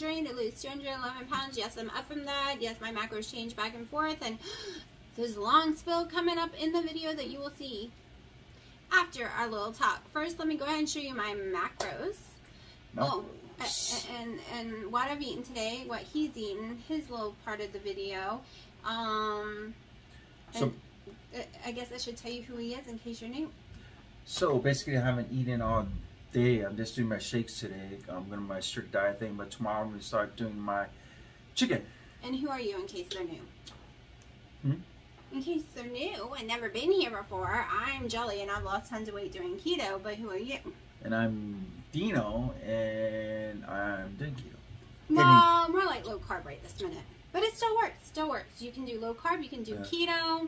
minute journey to lose 211 pounds. Yes, I'm up from that. Yes, my macros change back and forth. And there's a long spill coming up in the video that you will see after our little talk. First, let me go ahead and show you my macros. No. Oh, and what I've eaten today, what he's eaten, his little part of the video. So, I guess I should tell you who he is in case you're new. So basically, I haven't eaten all day. I'm just doing my shakes today. I'm going to my strict diet thing, but tomorrow I'm going to start doing my chicken. And who are you in case they're new? In case they're new and never been here before, I'm Jelly and I've lost tons of weight doing keto, but who are you? And I'm Dino and I'm doing keto. No, more like low carb right this minute. But it still works, You can do low carb, you can do keto.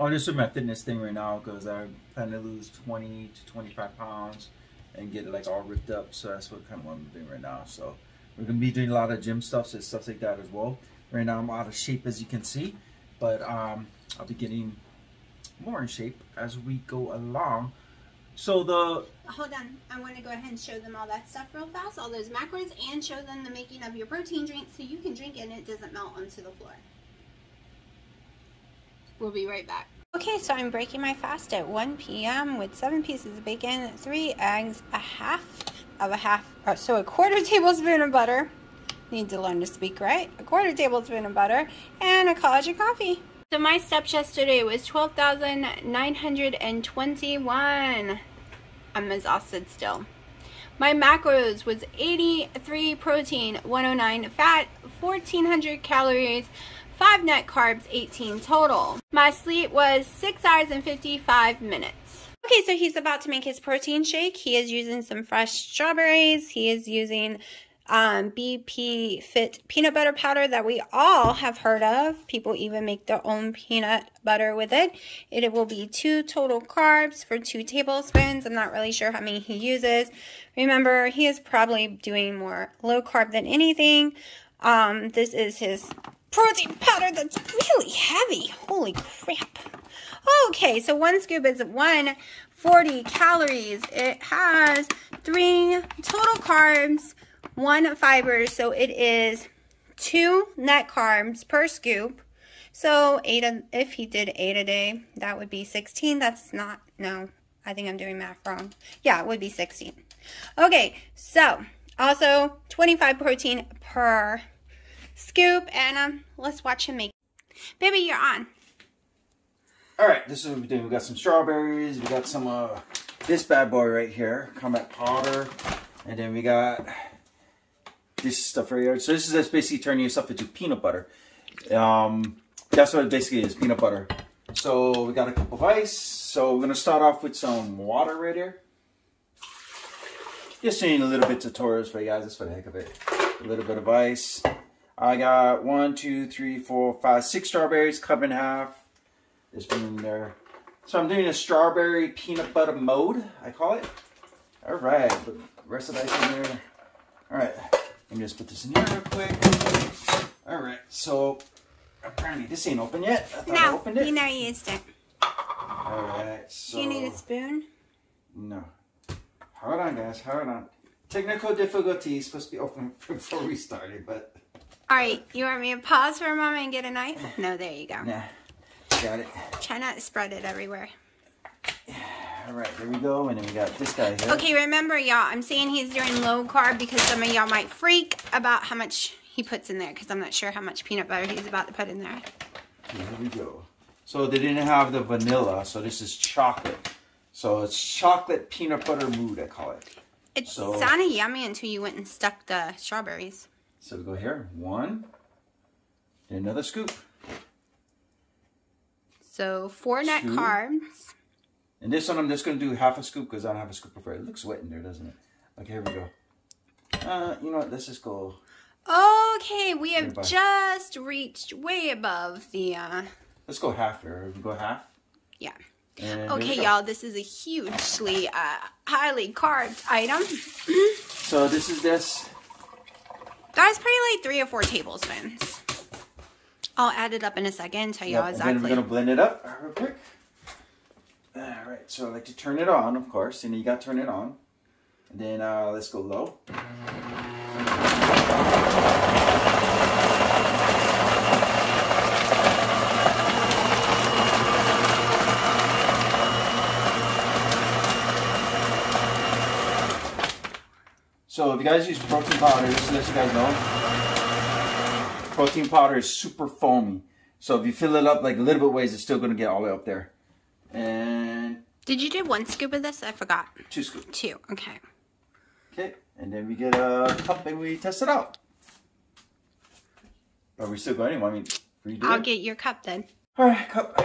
I'm just doing my fitness thing right now because I plan to lose 20 to 25 pounds and get it like all ripped up. So that's what kind of what I'm doing right now. So we're going to be doing a lot of gym stuff, so stuff like that as well. Right now I'm out of shape as you can see, but I'll be getting more in shape as we go along. So hold on, I want to go ahead and show them all that stuff real fast, all those macros, and show them the making of your protein drink so you can drink it and it doesn't melt onto the floor. We'll be right back. Okay, so I'm breaking my fast at 1 p.m. with 7 pieces of bacon, 3 eggs, a quarter tablespoon of butter. Need to learn to speak right. A quarter tablespoon of butter and a college of coffee. So my steps yesterday was 12,921. I'm exhausted still. My macros was 83 protein, 109 fat, 1,400 calories, 5 net carbs, 18 total. My sleep was 6 hours and 55 minutes. Okay, so he's about to make his protein shake. He is using some fresh strawberries. He is using BP Fit peanut butter powder that we all have heard of. People even make their own peanut butter with it. It will be 2 total carbs for 2 tablespoons. I'm not really sure how many he uses. Remember, he is probably doing more low carb than anything. This is his protein powder that's really heavy. Holy crap. Okay, so 1 scoop is 140 calories. It has 3 total carbs, 1 fiber, so it is 2 net carbs per scoop. So if he did 8 a day, that would be 16. That's not, no, I think I'm doing math wrong. Yeah, it would be 16. Okay, so also 25 protein per scoop, and let's watch him make. Baby, you're on. All right, this is what we're doing. We got some strawberries. We got some this bad boy right here, Combat powder, and then we got this stuff right here. So this is just basically turning yourself into peanut butter. That's what it basically is, peanut butter. So we got a cup of ice. So we're gonna start off with some water right here. Just doing a little bit tutorials for you guys, just for the heck of it. A little bit of ice. I got 6 strawberries, cut in half. Just put in there. So I'm doing a strawberry peanut butter mode, I call it. All right, put the rest of the ice in there. All right, let me just put this in here real quick. All right, so apparently this ain't open yet. I thought I opened it. You know you used it. All right, so. Do you need a spoon? No. Hold on, guys, hold on. Technical difficulties, supposed to be open before we started, but. All right, you want me to pause for a moment and get a knife? No, there you go. Nah, got it. Try not to spread it everywhere. All right, there we go, and then we got this guy here. Okay, remember, y'all, I'm saying he's doing low carb because some of y'all might freak about how much he puts in there because I'm not sure how much peanut butter he's about to put in there. Here we go. So they didn't have the vanilla, so this is chocolate. So it's chocolate peanut butter mood, I call it. It sounded yummy until you went and stuck the strawberries. So we go here, 1, and another scoop. So 4 net carbs. And this one I'm just going to do half a scoop because I don't have a scoop before. It looks wet in there, doesn't it? Okay, here we go. You know what, let's just go. Okay, we have just reached way above the... Let's go half here. We go half? Yeah. And okay, y'all, this is a hugely, highly carved item. So this is this... That was probably like 3 or 4 tablespoons. I'll add it up in a second, tell y'all exactly. And then we're gonna blend it up real quick. All right, so I like to turn it on, of course, and you gotta turn it on. And then let's go low. So if you guys use protein powder, just to let you guys know, protein powder is super foamy. So if you fill it up like a little bit ways, it's still going to get all the way up there. And did you do 1 scoop of this? I forgot. 2 scoops. 2, okay. Okay, and then we get a cup and we test it out. Are we still going anymore? I mean, I'll get your cup then. All right, cup.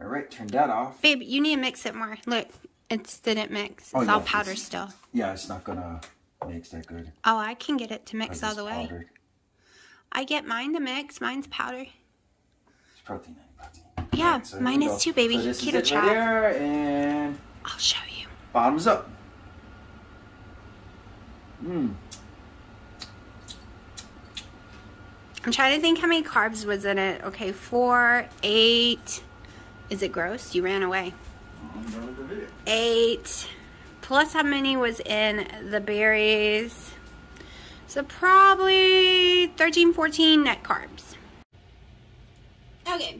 All right, turn that off. Babe, you need to mix it more. Look, it didn't mix. It's all powder still. Yeah, it's not going to mix that good. Oh, I can get it to mix all the way. I get mine to mix. Mine's powder. It's protein, protein. Yeah, right, so mine is too, baby. So this Keto Chow. Right there, and I'll show you. Bottoms up. Mmm. I'm trying to think how many carbs was in it. Okay, 4, 8. Is it gross? You ran away. 8. Plus how many was in the berries? So probably 13, 14 net carbs. Okay,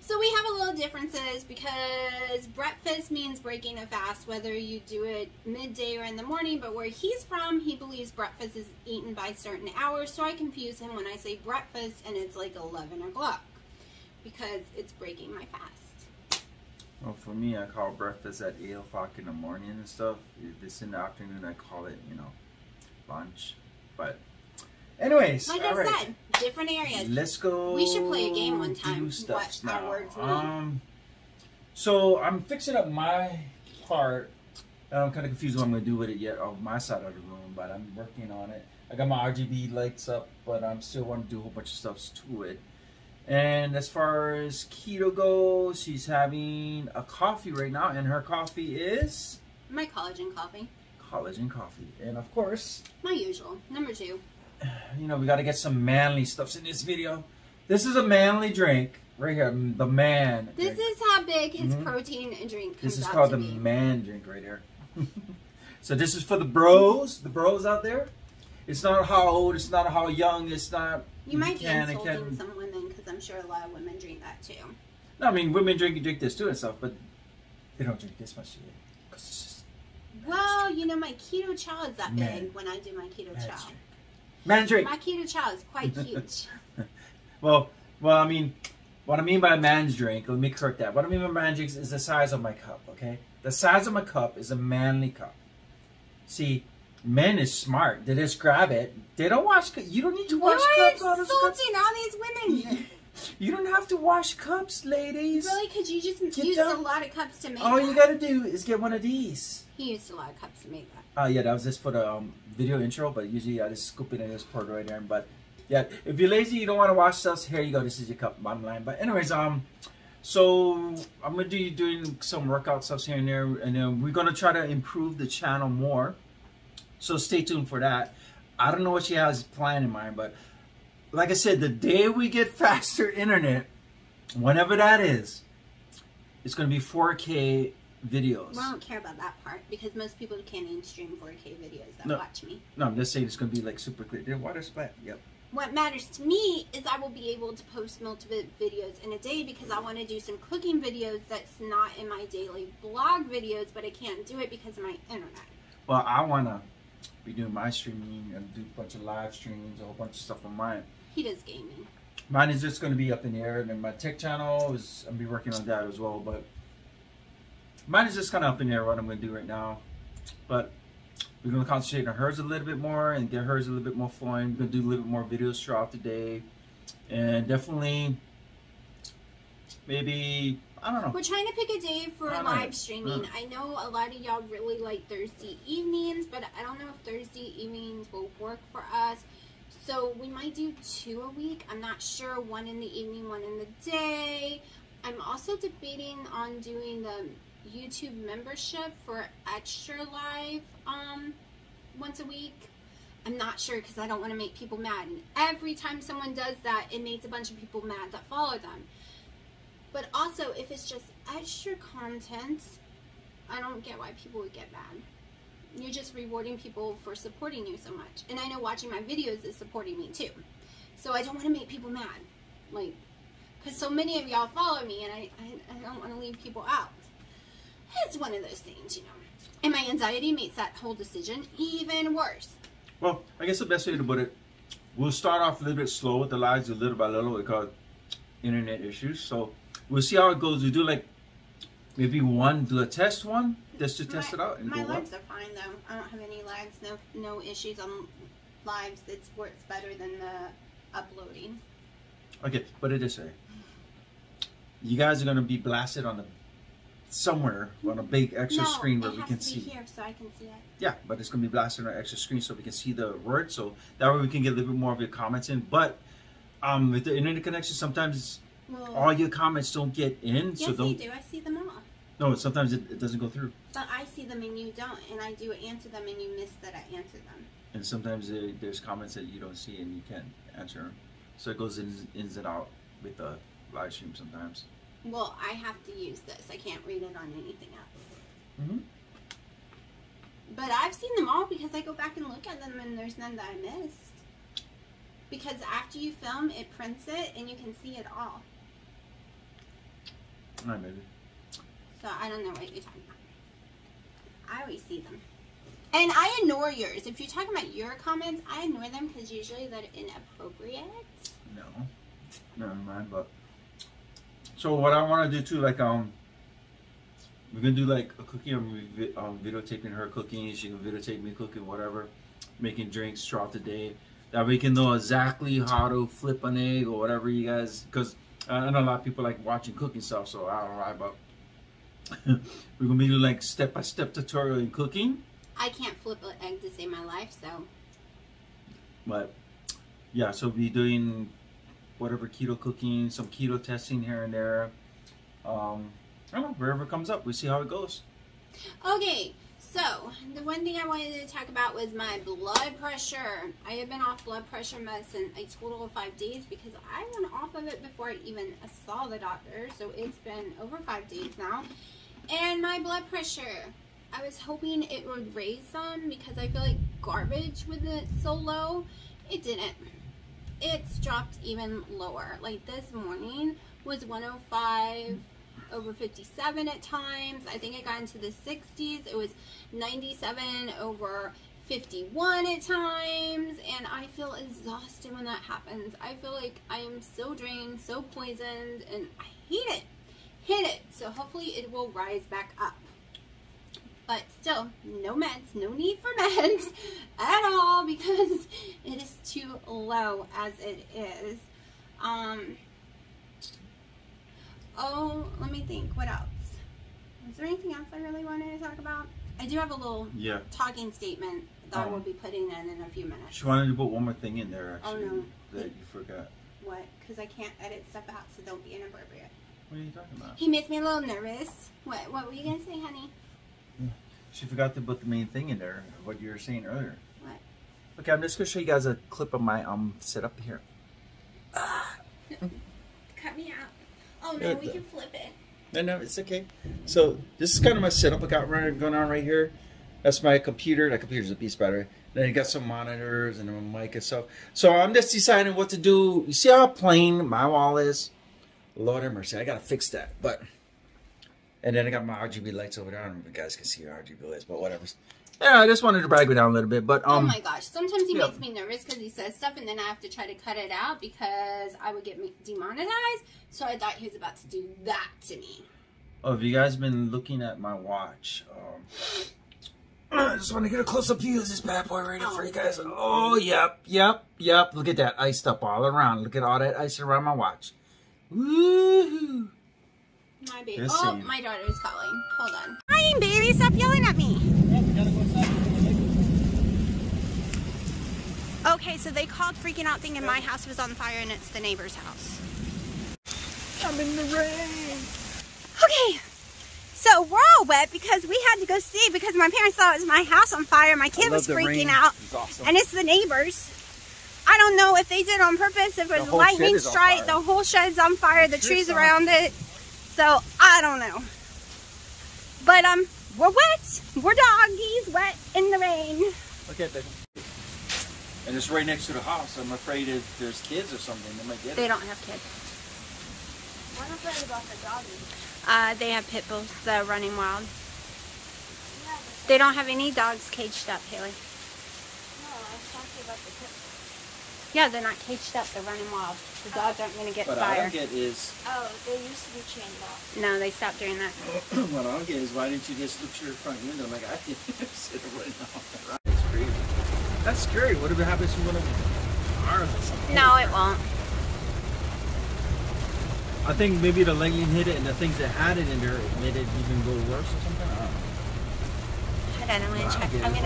so we have a little differences because breakfast means breaking a fast, whether you do it midday or in the morning, but where he's from, he believes breakfast is eaten by certain hours, so I confuse him when I say breakfast and it's like 11 o'clock because it's breaking my fast. Well, for me, I call breakfast at 8 o'clock in the morning and stuff. This in the afternoon, I call it, you know, lunch, but anyways, like I said, different areas. Let's go. We should play a game one time. What our words mean. So I'm fixing up my part. I'm kind of confused what I'm gonna do with it yet on my side of the room, but I'm working on it. I got my RGB lights up, but I'm still want to do a whole bunch of stuff to it. And as far as keto goes, she's having a coffee right now, and her coffee is my collagen coffee. Collagen coffee, and of course my usual number 2. You know, we got to get some manly stuffs in this video. This is a manly drink right here. The man drink. This is how big his protein drink comes. This is called the man drink right here. So this is for the bros out there. It's not how old, it's not how young, it's not... You might be insulting some women because I'm sure a lot of women drink that too. No, I mean, women drink this too and stuff, but they don't drink this much today. Because it's just... Well, you know, my Keto Chow is that big when I do my Keto Chow. Man drink. My Keto Chow is quite huge. well, I mean, what I mean by a man's drink, let me correct that. What I mean by man drinks is the size of my cup, okay? The size of my cup is a manly cup. See, men is smart. They just grab it. They don't wash cups. You don't need to wash cups. You're insulting all these women. You don't have to wash cups, ladies. Really? Because you just used a lot of cups to make that. All you got to do is get one of these. He used a lot of cups to make that. Oh, yeah, that was just for the video intro, but usually I just scoop it and just pour it right there. But, yeah, if you're lazy, you don't want to wash stuff, here you go. This is your cup, bottom line. But, anyways, so I'm going to be doing some workout stuff here and there, and then we're going to try to improve the channel more. So stay tuned for that. I don't know what she has planned in mind, but... Like I said, the day we get faster internet, whenever that is, it's going to be 4K videos. Well, I don't care about that part because most people can't even stream 4K videos that watch me. No, I'm just saying it's going to be like super clear. Did water splat? Yep. What matters to me is I will be able to post multiple videos in a day because I want to do some cooking videos that's not in my daily blog videos, but I can't do it because of my internet. Well, I want to be doing my streaming and do a bunch of live streams, a whole bunch of stuff on mine. He does gaming. Mine is just going to be up in the air, and then my tech channel is I'll be working on that as well. But mine is just kind of up in the air what I'm going to do right now. But we're going to concentrate on hers a little bit more and get hers a little bit more flowing. We're going to do a little bit more videos throughout the day, and definitely maybe. I don't know. We're trying to pick a day for live streaming. I know a lot of y'all really like Thursday evenings, but I don't know if Thursday evenings will work for us. So we might do 2 a week. I'm not sure. 1 in the evening, 1 in the day. I'm also debating on doing the YouTube membership for extra live once a week. I'm not sure because I don't want to make people mad. And every time someone does that, it makes a bunch of people mad that follow them. But also, if it's just extra content, I don't get why people would get mad. You're just rewarding people for supporting you so much. And I know watching my videos is supporting me too. So I don't want to make people mad. Like, because so many of y'all follow me and I don't want to leave people out. It's one of those things, you know. And my anxiety makes that whole decision even worse. Well, I guess the best way to put it, we'll start off a little bit slow with the lives, little by little, because internet issues. So we'll see how it goes. We do like maybe one, do a test one, just to test it out. And my lives are fine though. I don't have any lives, no issues on lives. It works better than the uploading. Okay, put it this way. You guys are gonna be blasted on the somewhere on a big extra screen where we can see. Here, so I can see it. Yeah, but it's gonna be blasted on an extra screen so we can see the word. So that way we can get a little bit more of your comments in. But with the internet connection, sometimes all your comments don't get in. Yes, so they do. I see them all. No, sometimes it doesn't go through. But I see them and you don't, and I do answer them and you miss that I answer them. And sometimes there's comments that you don't see and you can't answer them. So it goes in and out with the live stream sometimes. Well, I have to use this. I can't read it on anything else. Mm-hmm. But I've seen them all because I go back and look at them and there's none that I missed. Because after you film, it prints it and you can see it all. All right, baby. So I don't know what you're talking about. I always see them. And I ignore yours. If you're talking about your comments, I ignore them because usually they're inappropriate. No. Never mind, but... So what I want to do too, like, we're going to do like a cooking, I'm videotaping her cooking, she can videotape me cooking, whatever, making drinks throughout the day. That we can know exactly how to flip an egg or whatever you guys, because I know a lot of people like watching cooking stuff, so I don't know, but we're going to be doing like step-by-step tutorial in cooking. I can't flip an egg to save my life, so. But, yeah, so we'll be doing whatever keto cooking, some keto testing here and there. I don't know, wherever it comes up, we see how it goes. Okay, so the one thing I wanted to talk about was my blood pressure. I have been off blood pressure medicine a total of 5 days because I went off of it before I even saw the doctor. So it's been over 5 days now. And my blood pressure, I was hoping it would raise some because I feel like garbage with it so low. It didn't. It's dropped even lower. Like this morning was 105 over 57 at times. I think it got into the 60s. It was 97 over 51 at times. And I feel exhausted when that happens. I feel like I am so drained, so poisoned, and I hate it. So hopefully it will rise back up. But still, no meds, no need for meds at all because it is too low as it is. Oh, let me think. What else? Is there anything else I really wanted to talk about? I do have a little talking statement that I will be putting in a few minutes. She wanted to put one more thing in there, actually, that you forgot. What? Because I can't edit stuff out, so don't be inappropriate. What are you talking about? He makes me a little nervous. What were you going to say, honey? She forgot to put the main thing in there, what you were saying earlier. What? Okay, I'm just going to show you guys a clip of my setup here. Cut me out. Oh, no, we can flip it. No, it's okay. So this is kind of my setup I got going on right here. That's my computer. That computer's a beast, by the way. Then you got some monitors and a mic and stuff. So I'm just deciding what to do. You see how plain my wall is? Lord have mercy, I got to fix that. But... And then I got my RGB lights over there. I don't know if you guys can see your RGB lights, but whatever. Yeah, I just wanted to brag it down a little bit, but oh my gosh, sometimes he makes me nervous because he says stuff, and then I have to try to cut it out because I would get demonetized. So I thought he was about to do that to me. Oh, have you guys been looking at my watch? I just want to get a close-up view of this bad boy right here for you guys. Oh, yep. Look at that iced up all around. Look at all that ice around my watch. Woohoo! My baby. Oh, my daughter's calling. Hold on. Hi, baby. Stop yelling at me. Yeah, we gotta go outside. Okay, so they called freaking out thinking my house was on fire and it's the neighbor's house. I'm in the rain. Okay, so we're all wet because we had to go see because my parents thought it was my house on fire. My kid was freaking out. It's awesome. And it's the neighbor's. I don't know if they did it on purpose, if it was a lightning strike, the whole shed's on fire, the trees around it. So, I don't know. But, we're wet. We're doggies wet in the rain. Look at that. And it's right next to the house. I'm afraid if there's kids or something, they might get it. They don't have kids. What afraid about the doggies? They have pit bulls that are running wild. Yeah, they don't have any dogs caged up, Haley. No, I about the pits? Yeah, they're not caged up. They're running wild. The dogs aren't going to get fired. What I don't get is... Oh, they used to be chained up. No, they stopped doing that. What I don't get is, why didn't you just look through your front window? I'm like, I didn't sit running off the rock. It's crazy. That's scary. What if it happens to one of the arms or something? No, it won't. I think maybe the legging hit it, and the things that had it in there, it made it even go worse or something. I don't know. I'm going to check. I'm going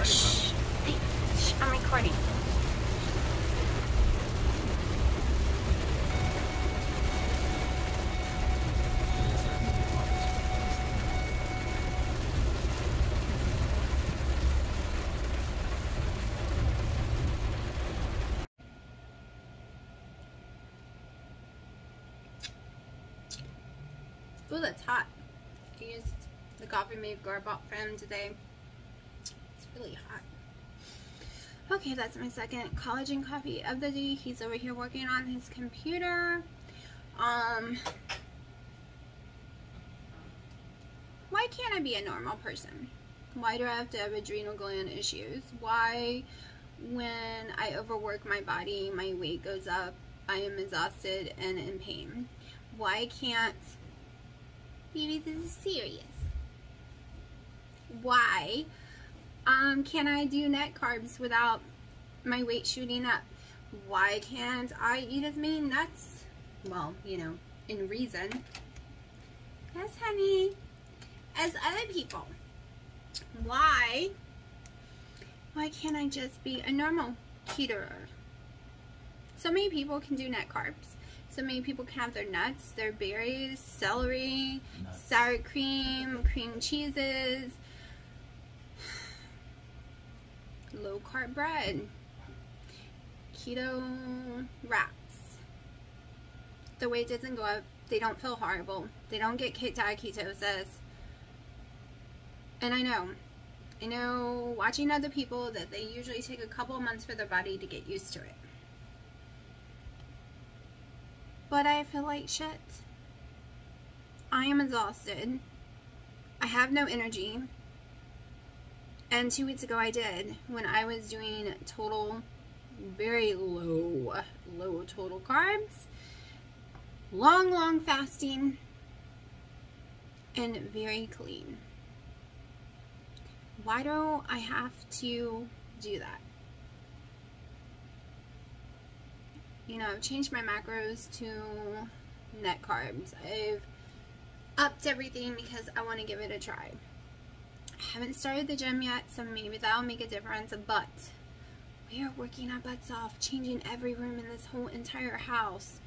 to... Shh. Hey, shh. I'm recording. Ooh, that's hot. Can you use the coffee maker I bought for him today? It's really hot. Okay, that's my second collagen coffee of the day. He's over here working on his computer. Why can't I be a normal person? Why do I have to have adrenal gland issues? Why, when I overwork my body, my weight goes up, I am exhausted and in pain? Why can't... Maybe this is serious. Why can I do net carbs without my weight shooting up? Why can't I eat as many nuts? Well, you know, in reason. Yes, honey. As other people. Why? Why can't I just be a normal keterer? So many people can do net carbs. So many people can have their nuts, their berries, celery, sour cream, cream cheeses, low-carb bread, keto wraps. The weight doesn't go up. They don't feel horrible. They don't get ketosis. And I know watching other people that they usually take a couple of months for their body to get used to it. But I feel like shit. I am exhausted. I have no energy. And 2 weeks ago I did, when I was doing total, very low total carbs, long fasting, and very clean. Why do I have to do that? You know, I've changed my macros to net carbs. I've upped everything because I want to give it a try. I haven't started the gym yet, so maybe that'll make a difference, but we are working our butts off, changing every room in this whole entire house.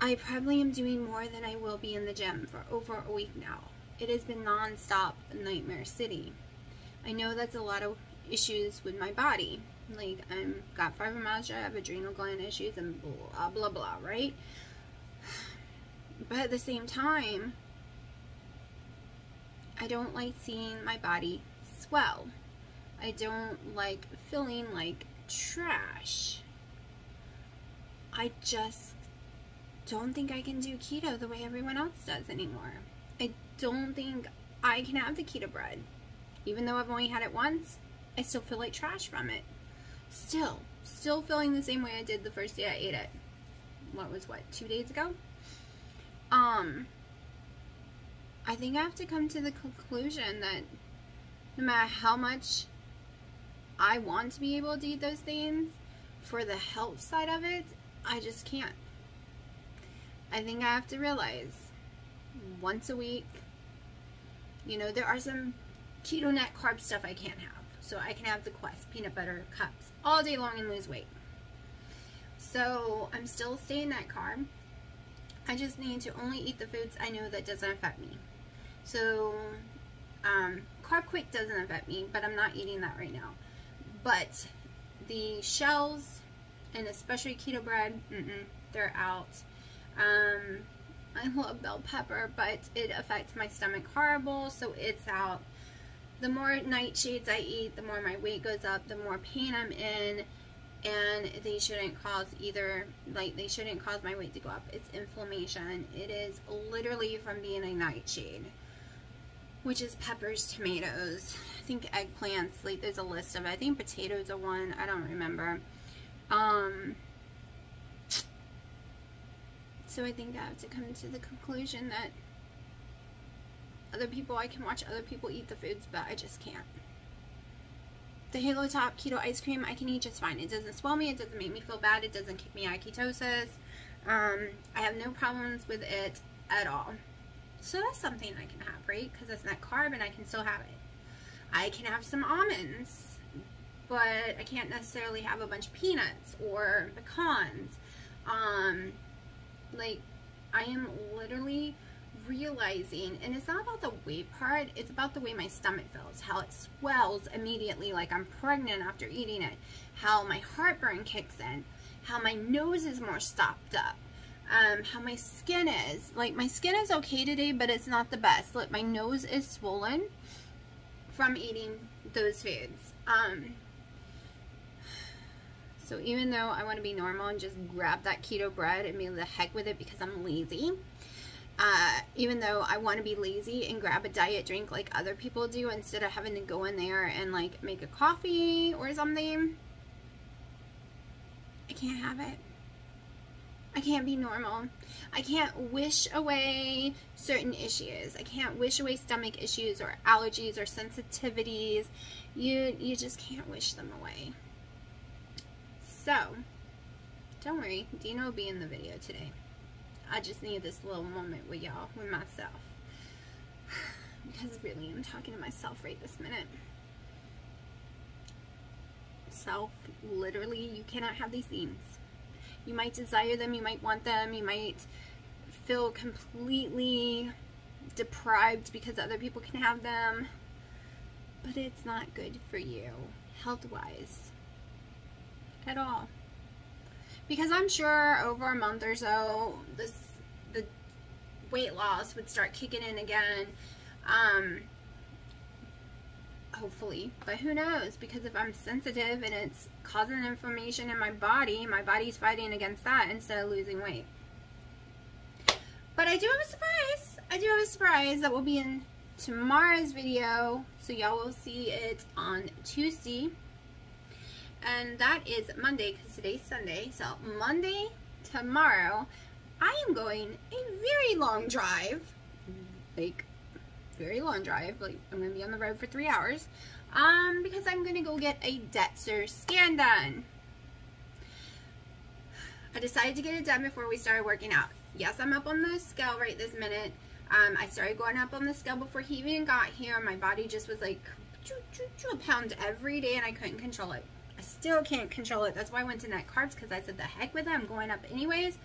I probably am doing more than I will be in the gym for over a week now. It has been non-stop nightmare city. I know that's a lot of issues with my body. Like, I've got fibromyalgia, I have adrenal gland issues, and blah, blah, blah, right? But at the same time, I don't like seeing my body swell. I don't like feeling like trash. I just don't think I can do keto the way everyone else does anymore. I don't think I can have the keto bread. Even though I've only had it once, I still feel like trash from it. Still feeling the same way I did the first day I ate it. What, 2 days ago? I think I have to come to the conclusion that no matter how much I want to be able to eat those things, for the health side of it, I just can't. I think I have to realize once a week, you know, there are some keto net carb stuff I can't have. So I can have the Quest peanut butter cups all day long and lose weight. So I'm still staying that carb. I just need to only eat the foods I know that doesn't affect me. So Carb Quick doesn't affect me, but I'm not eating that right now. But the shells and especially keto bread, they're out. I love bell pepper, but it affects my stomach horrible, so it's out. The more nightshades I eat, the more my weight goes up, the more pain I'm in, and they shouldn't cause either, like, they shouldn't cause my weight to go up. It's inflammation. It is literally from being a nightshade. which is peppers, tomatoes, I think eggplants, like there's a list of it. I think potatoes are one, I don't remember. So I think I have to come to the conclusion that other people, I can watch other people eat the foods, but I just can't. The Halo Top Keto Ice Cream I can eat just fine. It doesn't swell me, it doesn't make me feel bad, it doesn't kick me out of ketosis. I have no problems with it at all. So that's something I can have, right? Because it's not carb and I can still have it. I can have some almonds, but I can't necessarily have a bunch of peanuts or pecans. Like, I am literally realizing, and it's not about the weight part, it's about the way my stomach feels, how it swells immediately like I'm pregnant after eating it, how my heartburn kicks in, how my nose is more stopped up, how my skin is, like my skin is okay today, but it's not the best. Look, my nose is swollen from eating those foods. So even though I want to be normal and just grab that keto bread and be the heck with it because I'm lazy, even though I want to be lazy and grab a diet drink like other people do instead of having to go in there and like make a coffee or something, I can't have it. I can't be normal. I can't wish away certain issues. I can't wish away stomach issues or allergies or sensitivities. You just can't wish them away. So, don't worry, Dino will be in the video today. I just need this little moment with y'all, with myself. Because really, I'm talking to myself right this minute. Self, literally, you cannot have these things. You might desire them, you might want them, you might feel completely deprived because other people can have them. But it's not good for you, health-wise, at all. Because I'm sure over a month or so, the weight loss would start kicking in again. Hopefully, but who knows? Because if I'm sensitive and it's causing inflammation in my body's fighting against that instead of losing weight. But I do have a surprise. I do have a surprise that will be in tomorrow's video. So y'all will see it on Tuesday. And that is Monday, because today's Sunday. So Monday, tomorrow, I am going a very long drive. Like, very long drive. Like, I'm going to be on the road for 3 hours. Because I'm going to go get a DEXA scan done. I decided to get it done before we started working out. Yes, I'm up on the scale right this minute. I started going up on the scale before he even got here. My body just was like, a pound every day, and I couldn't control it. I still can't control it. That's why I went to net carbs, because I said the heck with it. I'm going up anyways.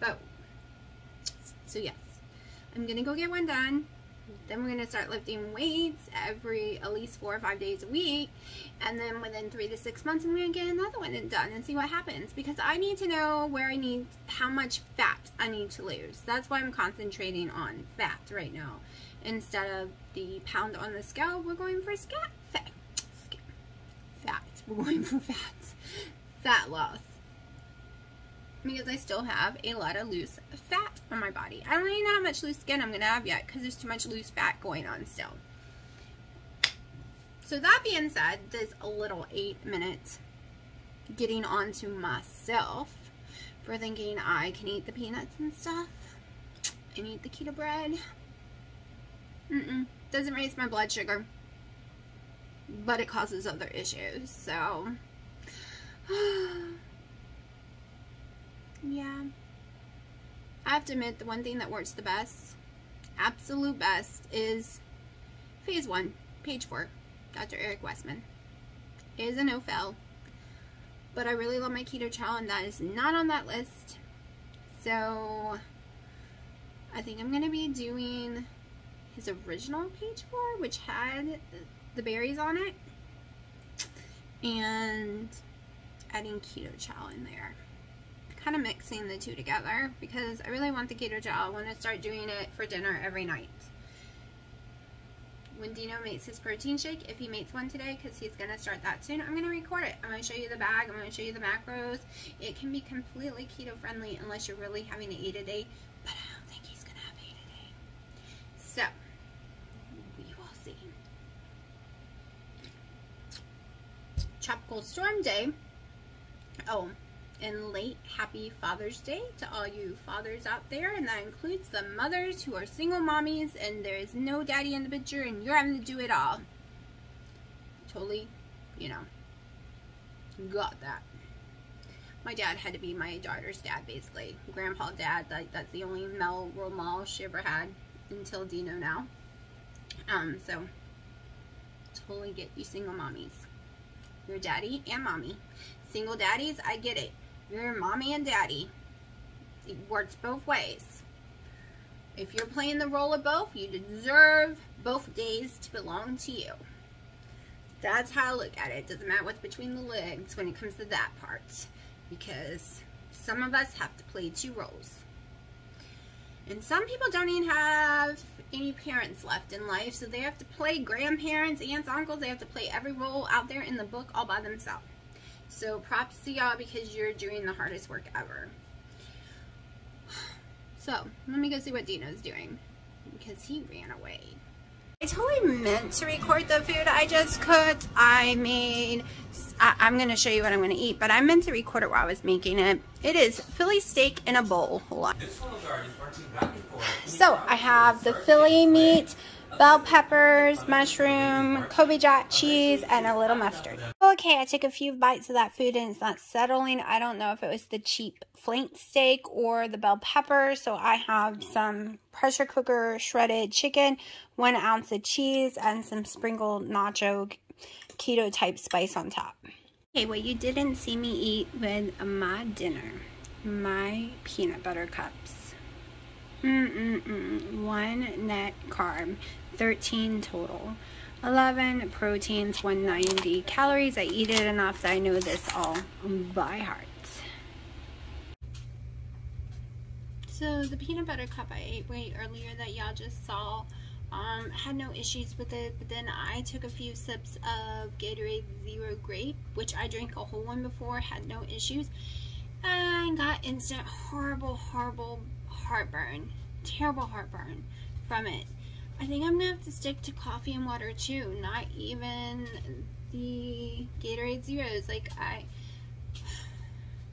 But, so yes. I'm going to go get one done. Then we're going to start lifting weights every, at least 4 or 5 days a week. And then within 3 to 6 months, I'm going to get another one done and see what happens. Because I need to know where I need, how much fat I need to lose. That's why I'm concentrating on fat right now. Instead of the pound on the scale, we're going for fat loss, because I still have a lot of loose fat on my body. I don't even know how much loose skin I'm going to have yet, because there's too much loose fat going on still. So that being said, this little 8-minute getting on to myself for thinking I can eat the peanuts and stuff and eat the keto bread, doesn't raise my blood sugar. But it causes other issues, so yeah. I have to admit, the one thing that works the best, absolute best, is phase 1, page 4, Dr. Eric Westman. It is a no-fail, but I really love my Keto Chow, and that is not on that list. So I think I'm going to be doing his original page 4, which had the berries on it, and adding Keto Chow in there, kind of mixing the two together, because I really want the Keto Chow. I want to start doing it for dinner every night when Dino makes his protein shake, if he makes one today, because he's going to start that soon. I'm going to record it. I'm going to show you the bag. I'm going to show you the macros. It can be completely keto friendly unless you're really having to eat a day, but I don't think he's going to have 8 a day. So tropical storm day. Oh, and late happy Father's Day to all you fathers out there, and that includes the mothers who are single mommies and there is no daddy in the picture and you're having to do it all. Totally, you know, got that. My dad had to be my daughter's dad, basically. Grandpa dad, like, that's the only male role model she ever had until Dino now. So totally get you single mommies. Your daddy and mommy. Single daddies, I get it. You're mommy and daddy. It works both ways. If you're playing the role of both, you deserve both days to belong to you. That's how I look at it. Doesn't matter what's between the legs when it comes to that part, because some of us have to play two roles. And some people don't even have any parents left in life, so they have to play grandparents, aunts, uncles. They have to play every role out there in the book all by themselves. So props to y'all, because you're doing the hardest work ever. So let me go see what Dino's doing, because he ran away. I totally meant to record the food I just cooked. I made, I'm going to show you what I'm going to eat, but I meant to record it while I was making it. It is Philly steak in a bowl. Hold on. So I have the Philly meat, bell peppers, mushroom, Kobe jack cheese, and a little mustard. Okay, I took a few bites of that food and it's not settling. I don't know if it was the cheap flank steak or the bell pepper. So I have some pressure cooker shredded chicken, 1 ounce of cheese, and some sprinkled nacho keto type spice on top. Okay, well, you didn't see me eat with my dinner, my peanut butter cups. One net carb, 13 total, 11 proteins, 190 calories. I eat it enough that I know this all by heart. So the peanut butter cup I ate way earlier that y'all just saw, had no issues with it, but then I took a few sips of Gatorade Zero grape, which I drank a whole one before, had no issues, and got instant horrible heartburn, terrible heartburn from it. I think I'm gonna have to stick to coffee and water too, not even the Gatorade Zeros. Like, I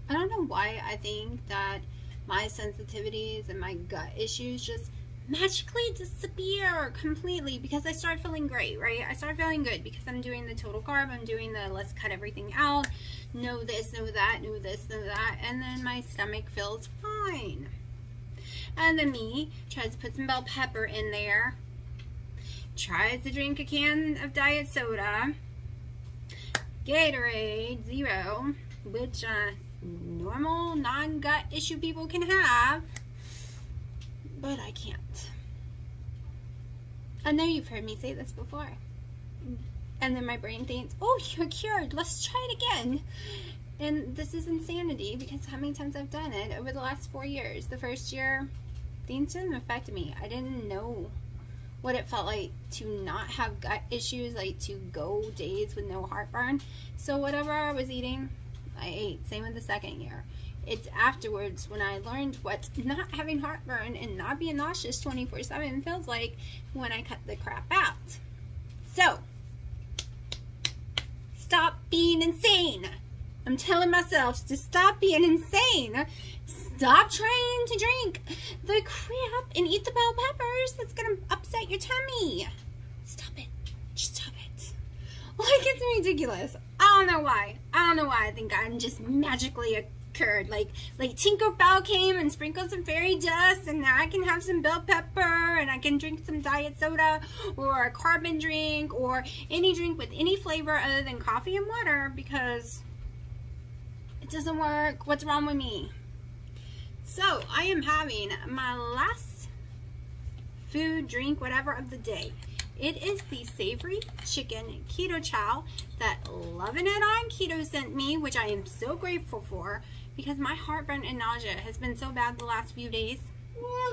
don't know why I think that my sensitivities and my gut issues just magically disappear completely, because I start feeling great, right? I start feeling good because I'm doing the total carb, I'm doing the let's cut everything out, no this, no that, no this, no that, and then my stomach feels fine. And then me tries to put some bell pepper in there, tries to drink a can of diet soda, Gatorade Zero, which normal non-gut issue people can have, but I can't. I know you've heard me say this before. And then my brain thinks, oh, you're cured, let's try it again. And this is insanity, because how many times I've done it over the last 4 years. The first year, things didn't affect me. I didn't know what it felt like to not have gut issues, like to go days with no heartburn. So whatever I was eating, I ate. Same with the second year. It's afterwards when I learned what not having heartburn and not being nauseous 24/7 feels like when I cut the crap out. So, stop being insane. I'm telling myself to stop being insane. Stop trying to drink the crap and eat the bell peppers. That's gonna upset your tummy. Stop it. Just stop it. Like, it's ridiculous. I don't know why. I don't know why I think I'm just magically a curd. Like Tinker Bell came and sprinkled some fairy dust, and now I can have some bell pepper and I can drink some diet soda or a carbon drink or any drink with any flavor other than coffee and water, because it doesn't work. What's wrong with me? So I am having my last food, drink, whatever of the day. It is the savory chicken Keto Chow that Lovin' It On Keto sent me, which I am so grateful for, because my heartburn and nausea has been so bad the last few days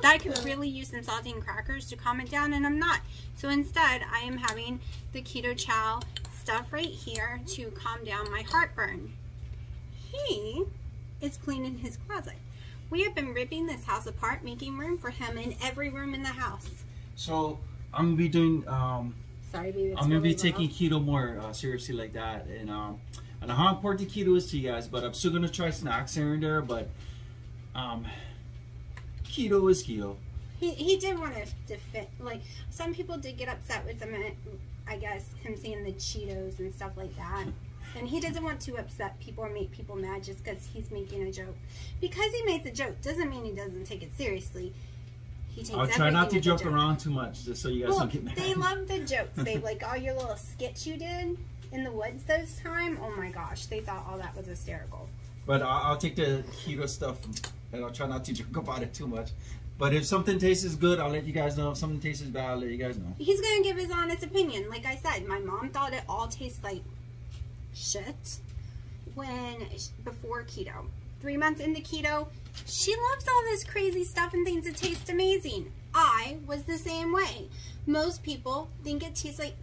that I could really use some saltine crackers to calm it down, and I'm not. So instead, I am having the Keto Chow stuff right here to calm down my heartburn. He is cleaning his closet. We have been ripping this house apart, making room for him in every room in the house. So I'm gonna be doing. Sorry, baby, I'm gonna be taking keto more seriously like that, and I know how important keto is to you guys, but I'm still gonna try snacks here and there, but keto is keto. He did want to fit, like, some people did get upset with him, I guess, him saying the Cheetos and stuff like that. And he doesn't want to upset people or make people mad just because he's making a joke. Because he makes a joke doesn't mean he doesn't take it seriously. He takes I'll try not to joke around too much, just so you guys don't get mad. They love the jokes, babe. Like, all your little skits you did in the woods those time, oh my gosh, they thought all that was hysterical. But I'll take the keto stuff, and I'll try not to joke about it too much. But if something tastes good, I'll let you guys know. If something tastes bad, I'll let you guys know. He's going to give his honest opinion. Like I said, my mom thought it all tastes like shit before keto. 3 months into keto, she loves all this crazy stuff and things that taste amazing. I was the same way. Most people think it tastes like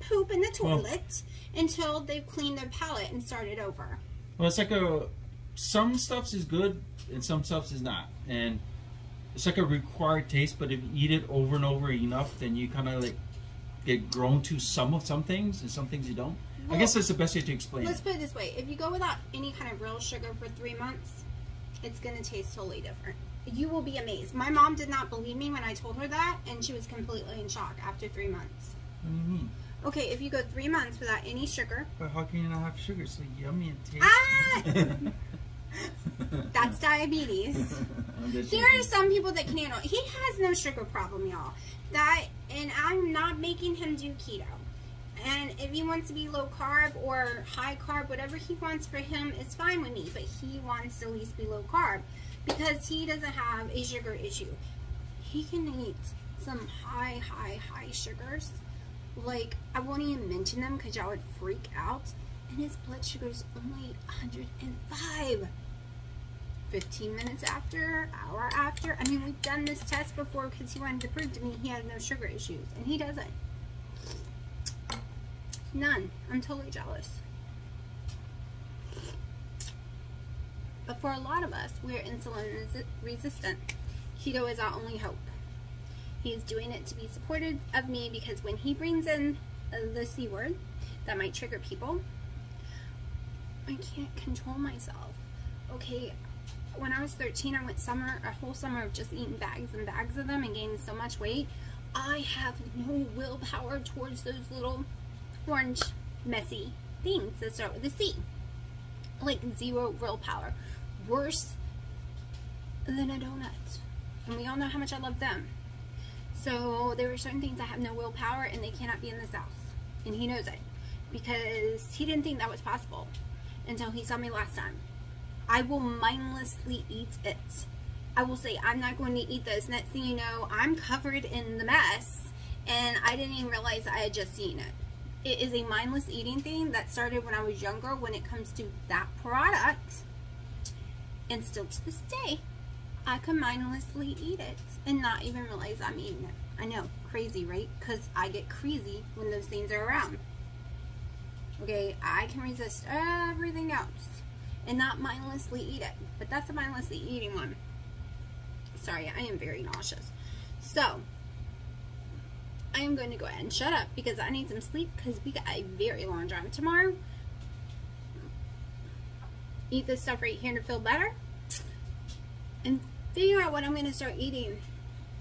poop in the toilet until they've cleaned their palate and started over. Well, it's like some stuff is good and some stuff is not. And it's like a required taste, but if you eat it over and over enough, then you kind of like get grown to some things and some things you don't. Well, I guess that's the best way to explain it. Let's put it this way. If you go without any kind of real sugar for 3 months, it's going to taste totally different. You will be amazed. My mom did not believe me when I told her that, and she was completely in shock after 3 months. What do you mean? Okay, if you go 3 months without any sugar. But how can you not have sugar? It's so yummy and tasty. Ah! That's diabetes. There are some people that can handle it. He has no sugar problem, y'all. And I'm not making him do keto. And if he wants to be low carb or high carb, whatever he wants for him is fine with me. But he wants to at least be low carb because he doesn't have a sugar issue. He can eat some high sugars. Like, I won't even mention them because y'all would freak out. And his blood sugar is only 105. 15 minutes after, hour after. I mean, we've done this test before because he wanted to prove to me he had no sugar issues. And he doesn't. None. I'm totally jealous. But for a lot of us, we're insulin resistant. Keto is our only hope. He's doing it to be supportive of me because when he brings in the C word, that might trigger people. I can't control myself. Okay, when I was 13, I went a whole summer of just eating bags and bags of them and gaining so much weight. I have no willpower towards those little orange, messy things that start with a C. Like, zero willpower. Worse than a donut. And we all know how much I love them. So there are certain things I have no willpower and they cannot be in this house. And he knows it. Because he didn't think that was possible until he saw me last time. I will mindlessly eat it. I will say, I'm not going to eat this. Next thing you know, I'm covered in the mess, and I didn't even realize I had just eaten it. It is a mindless eating thing that started when I was younger when it comes to that product. And still to this day, I can mindlessly eat it and not even realize I'm eating it. I know, crazy, right? Because I get crazy when those things are around. Okay, I can resist everything else and not mindlessly eat it. But that's a mindlessly eating one. Sorry, I am very nauseous. So, I am going to go ahead and shut up because I need some sleep because we got a very long drive tomorrow. Eat this stuff right here to feel better. And figure out what I'm going to start eating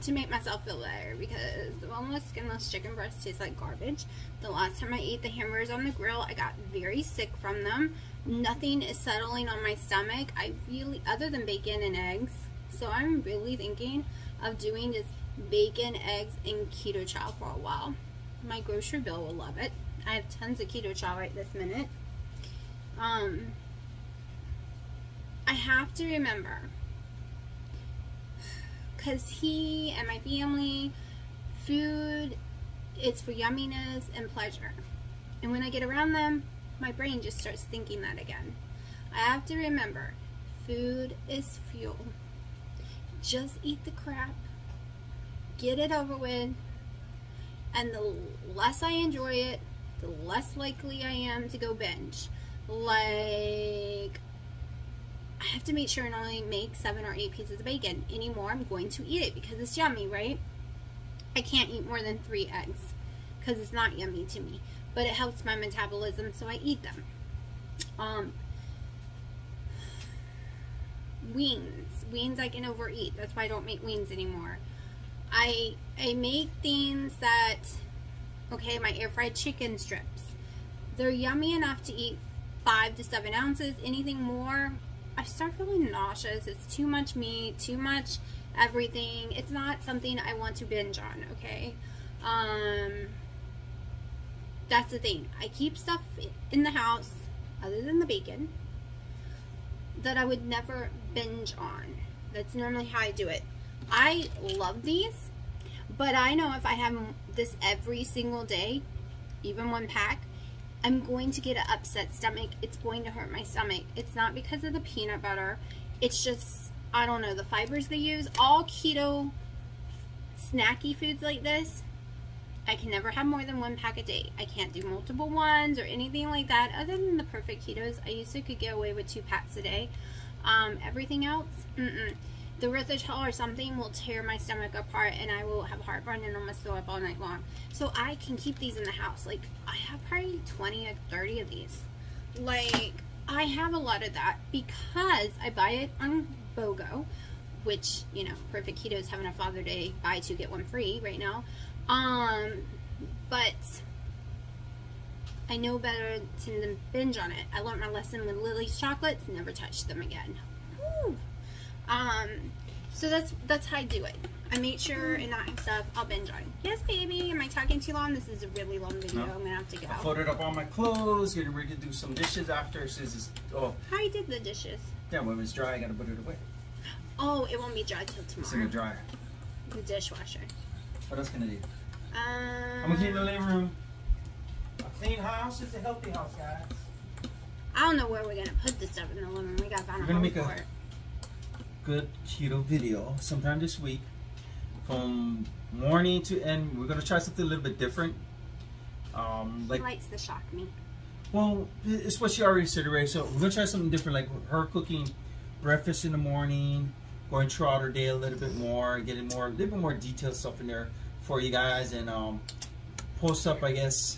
to make myself feel better because the boneless, skinless chicken breast tastes like garbage. The last time I ate the hamburgers on the grill, I got very sick from them. Nothing is settling on my stomach. I really, other than bacon and eggs. So I'm really thinking of doing this bacon, eggs, and keto chow for a while. My grocery bill will love it. I have tons of keto chow right this minute. I have to remember, because he and my family, food, it's for yumminess and pleasure. And when I get around them, my brain just starts thinking that again. I have to remember, food is fuel. Just eat the crap, get it over with, and the less I enjoy it, the less likely I am to go binge. Like, I have to make sure and only make 7 or 8 pieces of bacon anymore. I'm going to eat it because it's yummy, right? I can't eat more than 3 eggs because it's not yummy to me, but it helps my metabolism, so I eat them. Weans I can overeat. That's why I don't make weans anymore. I make things that, okay, my air fried chicken strips. They're yummy enough to eat 5 to 7 ounces. Anything more, I start feeling nauseous. It's too much meat, too much everything. It's not something I want to binge on, okay? That's the thing. I keep stuff in the house, other than the bacon, that I would never binge on. That's normally how I do it. I love these, but I know if I have this every single day, even one pack, I'm going to get an upset stomach. It's going to hurt my stomach. It's not because of the peanut butter. It's just, I don't know, the fibers they use. All keto snacky foods like this, I can never have more than one pack a day. I can't do multiple ones or anything like that. Other than the Perfect Ketos, I used to could get away with 2 packs a day. Everything else, the erythritol or something will tear my stomach apart, and I will have heartburn and almost throw up all night long. So I can keep these in the house. Like, I have probably 20 or 30 of these. Like, I have a lot of that because I buy it on BOGO, which, you know, Perfect Keto is having a Father's Day buy 2 get 1 free right now. But I know better to binge on it. I learned my lesson with Lily's chocolates. Never touch them again. Woo. So that's how I do it. I make sure and not have stuff I'll binge on. Yes, baby. Am I talking too long? This is a really long video. No. I'm gonna have to go. I folded up all my clothes. Getting ready to do some dishes after. Since oh, I did the dishes. Yeah, when it's dry, I gotta put it away. Oh, it won't be dry till tomorrow. It's in the dryer. The dishwasher. What else can I do? I'm gonna clean the living room. A clean house is a healthy house, guys. I don't know where we're gonna put this stuff in the living room. We gotta find a home for it. Good keto video sometime this week. From morning to end, we're gonna try something a little bit different. Like likes to shock me. Well, it's what she already said already. So we're gonna try something different, like her cooking breakfast in the morning, going throughout her day a little bit more, getting more a little bit more detailed stuff in there for you guys, and post up, I guess,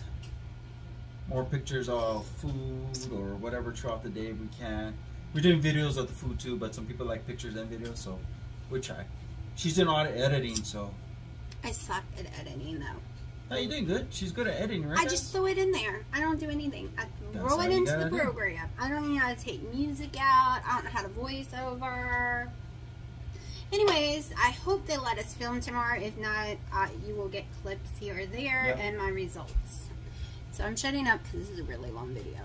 more pictures of food or whatever throughout the day we can. We're doing videos of the food too, but some people like pictures and videos, so we'll try. She's doing all the editing, so. I suck at editing though. No, you're doing good. She's good at editing, right? I just throw it in there. I don't do anything. I throw it into the program. I don't know how to take music out. I don't know how to voice over. Anyways, I hope they let us film tomorrow. If not, you will get clips here or there, yep, and my results. So I'm shutting up because this is a really long video.